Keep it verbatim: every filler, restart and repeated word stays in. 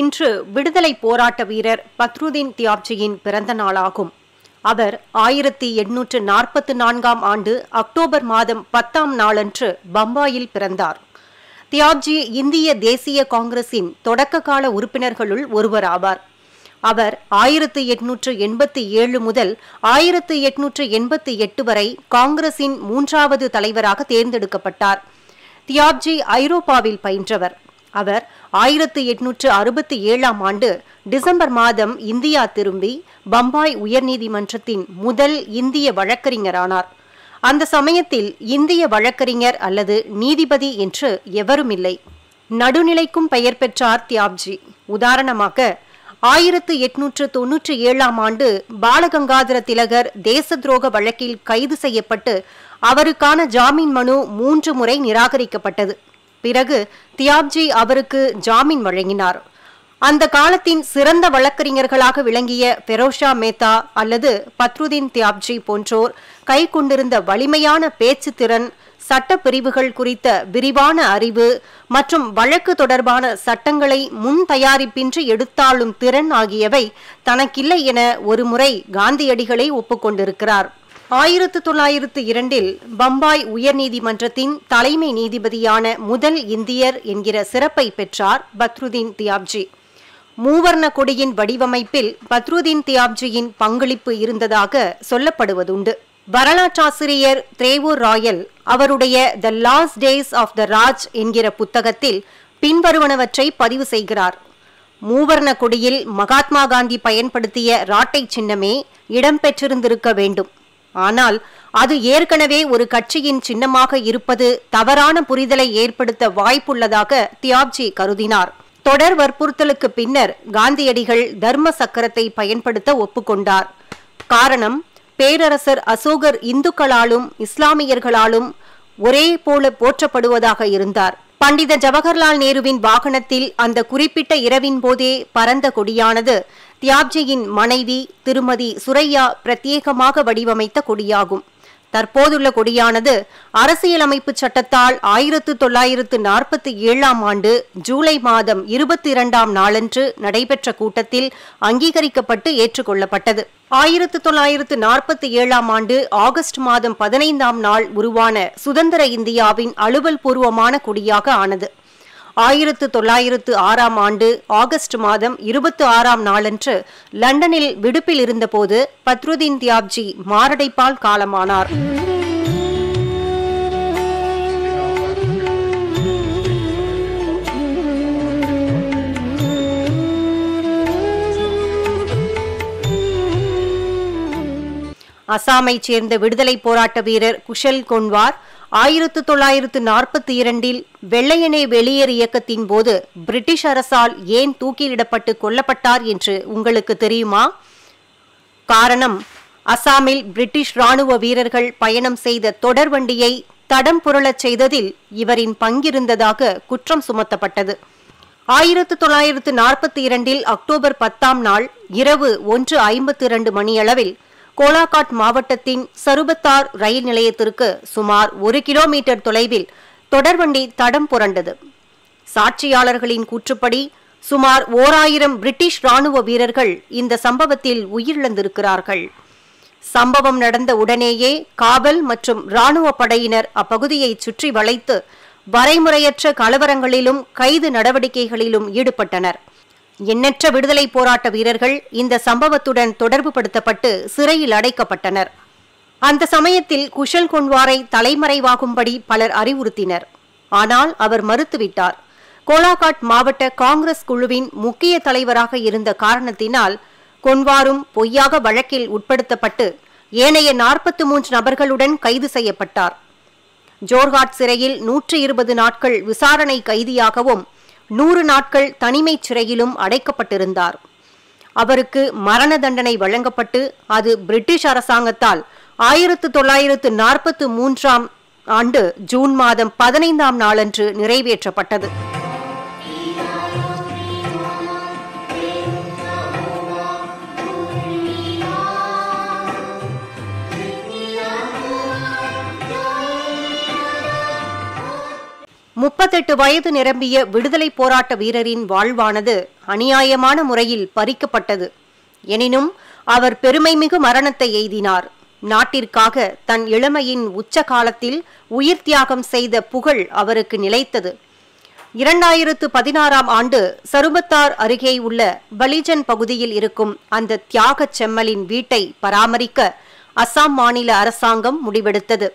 இன்று விடுதலை போராட்ட வீரர் பத்ருதீன் தியாப்ஜியின் பிறந்த நாளாகும். அவர் ஆயிரத்தி எண்ணூற்று நாற்பத்தி நான்காம் ஆண்டு அக்டோபர் மாதம் பத்தாம் நாளன்று பம்பாயில் பிறந்தார். தியாப்ஜி இந்திய தேசிய காங்கிரஸின் தொடக்க கால உறுப்பினர்களுள் ஒருவராவார். அவர் ஆயிரத்தி எட்நூற்று எண்பத்தி ஏழு முதல் ஆயிரத்தி எட்நூற்று எண்பத்தி எட்டு வரை காங்கிரஸின் மூன்றாவது தலைவராக தேர்ந்தெடுக்கப்பட்டார். தியாப்ஜி ஐரோப்பாவில் பயின்றவர். அவர் ஆயிரத்தி எட்நூற்று அறுபத்தி ஏழாம் ஆண்டு டிசம்பர் மாதம் இந்தியா திரும்பி பம்பாய் உயர்நீதிமன்றத்தின் முதல் இந்திய வழக்கறிஞரானார். அந்த சமயத்தில் இந்திய வழக்கறிஞர் அல்லது நீதிபதி என்று எவரும் இல்லை. நடுநிலைக்கும் பெயர் பெற்றார் தியாப்ஜி. உதாரணமாக ஆயிரத்து எட்நூற்று தொன்னூற்றி ஏழாம் ஆண்டு பாலகங்காதர திலகர் தேச துரோக வழக்கில் கைது செய்யப்பட்டு அவருக்கான ஜாமீன் மனு மூன்று முறை நிராகரிக்கப்பட்டது. பிறகு தியாப்ஜி அவருக்கு ஜாமீன் வழங்கினார். அந்த காலத்தின் சிறந்த வழக்கறிஞர்களாக விளங்கிய பெரோஷா மேத்தா அல்லது பத்ருதீன் தியாப்ஜி போன்றோர் கை கொண்டிருந்த வலிமையான பேச்சு திறன், சட்ட பிரிவுகள் குறித்த விரிவான அறிவு மற்றும் வழக்கு தொடர்பான சட்டங்களை முன் தயாரிப்பின்றி எடுத்தாளும் திறன் ஆகியவை தனக்கில்லை என ஒருமுறை காந்தியடிகளை ஒப்புக்கொண்டிருக்கிறார். ஆயிரத்து தொள்ளாயிரத்து இரண்டில் பம்பாய் உயர்நீதிமன்றத்தின் தலைமை நீதிபதியான முதல் இந்தியர் என்கிற சிறப்பை பெற்றார் பத்ருதீன் தியாப்ஜி. மூவர்ண கொடியின் வடிவமைப்பில் பத்ருதீன் தியாப்ஜியின் பங்களிப்பு இருந்ததாக சொல்லப்படுவதுண்டு. வரலாற்றாசிரியர் திரேவூர் ராயல் அவருடைய the last days of the Raj என்கிற புத்தகத்தில் பின்வருவனவற்றை பதிவு செய்கிறார். மூவர்ண கொடியில் மகாத்மா காந்தி பயன்படுத்திய ராட்டை சின்னமே இடம்பெற்றிருந்திருக்க வேண்டும். ஆனால் அது ஏற்கனவே ஒரு கட்சியின் சின்னமாக இருப்பது தவறான புரிதலை ஏற்படுத்த வாய்ப்புள்ளதாக தியாப்ஜி கருதினார். தொடர் வற்புறுத்தலுக்கு பின்னர் காந்தியடிகள் தர்ம சக்கரத்தை பயன்படுத்த ஒப்புக்கொண்டார். காரணம், பேரரசர் அசோகர் இந்துக்களாலும் இஸ்லாமியர்களாலும் ஒரே போல போற்றப்படுவதாக இருந்தார். பண்டித ஜவஹர்லால் நேருவின் வாகனத்தில் அந்த குறிப்பிட்ட இரவின் போதே பறந்த கொடியானது தியாப்ஜியின் மனைவி திருமதி சுரையா பிரத்யேகமாக வடிவமைத்த கொடியாகும். தற்போதுள்ள கொடியானது அரசியலமைப்பு சட்டத்தால் ஆயிரத்து தொள்ளாயிரத்து நாற்பத்தி ஏழாம் ஆண்டு ஜூலை மாதம் இருபத்தி இரண்டாம் நாளன்று நடைபெற்ற கூட்டத்தில் அங்கீகரிக்கப்பட்டு ஏற்றுக்கொள்ளப்பட்டது. ஆயிரத்து தொள்ளாயிரத்து நாற்பத்தி ஏழாம் ஆண்டு ஆகஸ்ட் மாதம் பதினைந்தாம் நாள் உருவான சுதந்திர இந்தியாவின் அலுவல் பூர்வமான கொடியாக ஆனது. ஆயிரத்து தொள்ளாயிரத்து ஆறாம் ஆண்டு ஆகஸ்ட் மாதம் இருபத்தி ஆறாம் நாளன்று லண்டனில் விடுப்பில் இருந்தபோது பத்ருதீன் தியாப்ஜி மாரடைப்பால் காலமானார். அசாமை சேர்ந்த விடுதலை போராட்ட வீரர் குஷல் கொன்வார் ஆயிரத்து தொள்ளாயிரத்து நாற்பத்தி இரண்டில் வெள்ளையனே வெளியேறு இயக்கத்தின் போது பிரிட்டிஷ் அரசால் ஏன் தூக்கிலிடப்பட்டு கொல்லப்பட்டார் என்று உங்களுக்கு தெரியுமா? காரணம், அசாமில் பிரிட்டிஷ் ராணுவ வீரர்கள் பயணம் செய்த தொடர் வண்டியை தடம் புரளச் செய்ததில் இவரின் பங்கிருந்ததாக குற்றம் சுமத்தப்பட்டது. ஆயிரத்து தொள்ளாயிரத்து நாற்பத்தி இரண்டில் அக்டோபர் பத்தாம் நாள் இரவு ஒன்று ஐம்பத்தி இரண்டு மணியளவில் கோலாகாட் மாவட்டத்தின் சருபத்தார் ரயில் நிலையத்திற்கு சுமார் ஒரு கிலோமீட்டர் தொலைவில் தொடர்வண்டி தடம் புரண்டது. சாட்சியாளர்களின் கூற்றுப்படி சுமார் ஓர் ஆயிரம் பிரிட்டிஷ் ராணுவ வீரர்கள் இந்த சம்பவத்தில் உயிரிழந்திருக்கிறார்கள். சம்பவம் நடந்த உடனேயே காவல் மற்றும் ராணுவ படையினர் அப்பகுதியை சுற்றி வளைத்து வரைமுறையற்ற கலவரங்களிலும் கைது நடவடிக்கைகளிலும் ஈடுபட்டனர். எண்ணற்ற விடுதலை போராட்ட வீரர்கள் இந்த சம்பவத்துடன் தொடர்பு படுத்தப்பட்டு சிறையில் அடைக்கப்பட்டனர். அந்த சமயத்தில் குஷல் கொன்வாரை தலைமறைவாகும்படி பலர் அறிவுறுத்தினர். ஆனால் அவர் மறுத்துவிட்டார். கோலாகாட் மாவட்ட காங்கிரஸ் குழுவின் முக்கிய தலைவராக இருந்த காரணத்தினால் கொன்வாரும் பொய்யாக வழக்கில் உட்படுத்தப்பட்டு ஏனைய நாற்பத்தி மூன்று நபர்களுடன் கைது செய்யப்பட்டார். ஜோர்ஹாட் சிறையில் நூற்றி இருபது நாட்கள் விசாரணை கைதியாகவும் நூறு நாட்கள் தனிமை சிறையிலும் அடைக்கப்பட்டிருந்தார். அவருக்கு மரண தண்டனை வழங்கப்பட்டு அது பிரிட்டிஷ் அரசாங்கத்தால் ஆயிரத்து தொள்ளாயிரத்து நாற்பத்தி மூன்றாம் ஆண்டு ஜூன் மாதம் பதினைந்தாம் நாளன்று நிறைவேற்றப்பட்டது. முப்பத்தெட்டு வயது நிரம்பிய விடுதலை போராட்ட வீரரின் வாழ்வானது அநியாயமான முறையில் பறிக்கப்பட்டது. எனினும் அவர் பெருமைமிகு மரணத்தை எய்தினார். நாட்டிற்காக தன் இளமையின் உச்ச காலத்தில் உயிர் தியாகம் செய்த புகழ் அவருக்கு நிலைத்தது. இரண்டாயிரத்து பதினாறாம் ஆண்டு சருமத்தார் அருகே உள்ள பலிஜன் பகுதியில் இருக்கும் அந்த தியாக செம்மலின் வீட்டை பராமரிக்க அசாம் மாநில அரசாங்கம் முடிவெடுத்தது.